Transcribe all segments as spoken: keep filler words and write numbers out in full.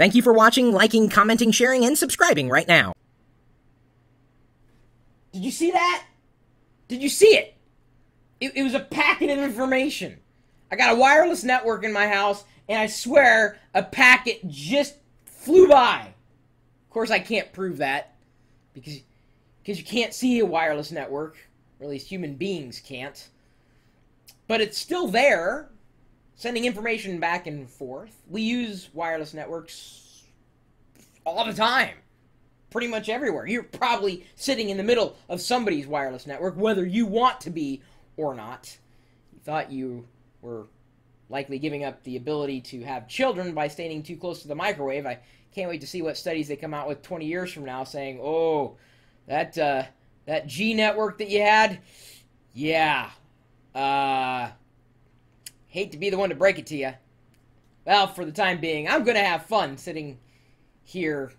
Thank you for watching, liking, commenting, sharing, and subscribing right now. Did you see that? Did you see it? It, it was a packet of information. I got a wireless network in my house, and I swear a packet just flew by. Of course, I can't prove that because, because you can't see a wireless network, or at least human beings can't. But it's still there, sending information back and forth. We use wireless networks all the time. Pretty much everywhere. You're probably sitting in the middle of somebody's wireless network, whether you want to be or not. You thought you were likely giving up the ability to have children by standing too close to the microwave. I can't wait to see what studies they come out with twenty years from now saying, oh, that uh, that G network that you had, yeah. Uh, hate to be the one to break it to you. Well, for the time being, I'm going to have fun sitting here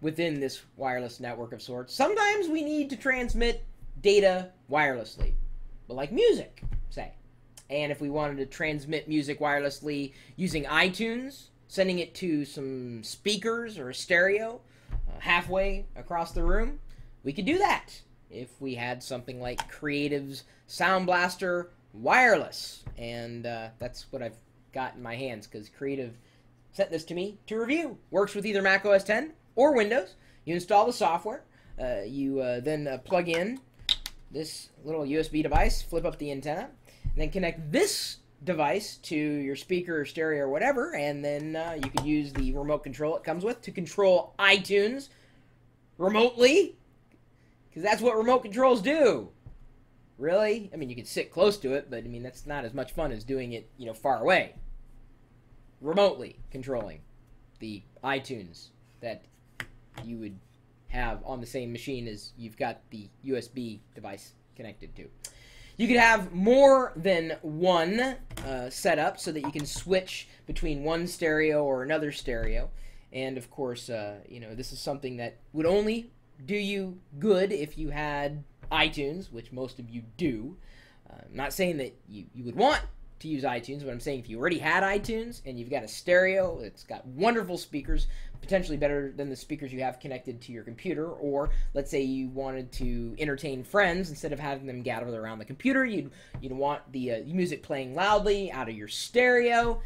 within this wireless network of sorts. Sometimes we need to transmit data wirelessly, but like music, say. And if we wanted to transmit music wirelessly using iTunes, sending it to some speakers or a stereo uh, halfway across the room, we could do that if we had something like Creative's Sound Blaster Wireless. And uh, that's what I've got in my hands because Creative sent this to me to review. Works with either Mac O S ten or Windows. You install the software, uh, you uh, then uh, plug in this little U S B device, flip up the antenna, and then connect this device to your speaker or stereo or whatever, and then uh, you can use the remote control it comes with to control iTunes remotely, because that's what remote controls do. Really? I mean, you can sit close to it, but I mean, that's not as much fun as doing it, you know, far away. Remotely controlling the iTunes that you would have on the same machine as you've got the U S B device connected to. You could have more than one uh, setup so that you can switch between one stereo or another stereo. And of course, uh, you know, this is something that would only do you good if you had iTunes, which most of you do. Uh, I'm not saying that you, you would want to use iTunes, but I'm saying if you already had iTunes and you've got a stereo, it's got wonderful speakers, potentially better than the speakers you have connected to your computer, or let's say you wanted to entertain friends instead of having them gathered around the computer, you'd, you'd want the uh, music playing loudly out of your stereo,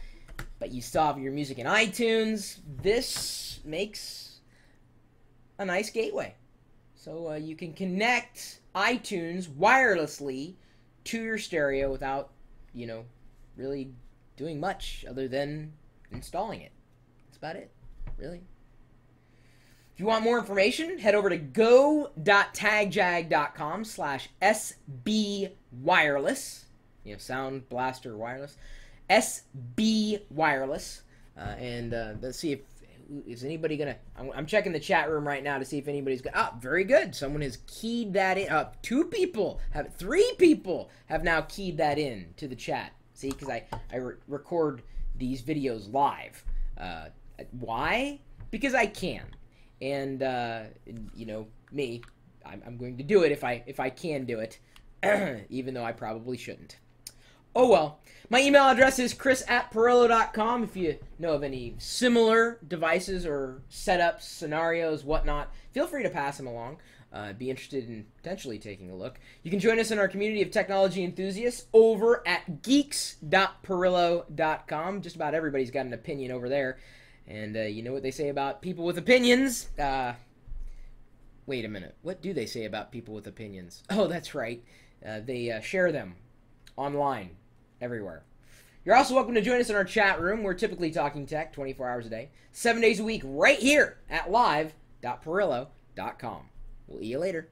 but you still have your music in iTunes. This makes a nice gateway. So uh, you can connect iTunes wirelessly to your stereo without, you know, really doing much other than installing it. That's about it, really. If you want more information, head over to go dot tagjag dot com slash S B wireless. You know, Sound Blaster Wireless. S B wireless. Uh, and uh, let's see if is anybody gonna. I'm, I'm checking the chat room right now to see if anybody's gonna. Ah, very good. Someone has keyed that in. Up, uh, two people have. Three people have now keyed that in to the chat. See, because I I re record these videos live. Uh, why? Because I can, and uh, you know me, I'm, I'm going to do it if I if I can do it, even though I probably shouldn't. Oh well. My email address is chris at pirillo dot com. If you know of any similar devices or setups, scenarios, whatnot, feel free to pass them along. Uh, be interested in potentially taking a look. You can join us in our community of technology enthusiasts over at geeks dot pirillo dot com. Just about everybody's got an opinion over there. And uh, you know what they say about people with opinions? Uh, wait a minute. What do they say about people with opinions? Oh, that's right. Uh, they uh, share them online, everywhere. You're also welcome to join us in our chat room. We're typically talking tech twenty-four hours a day, seven days a week, right here at live dot pirillo dot com. We'll see you later.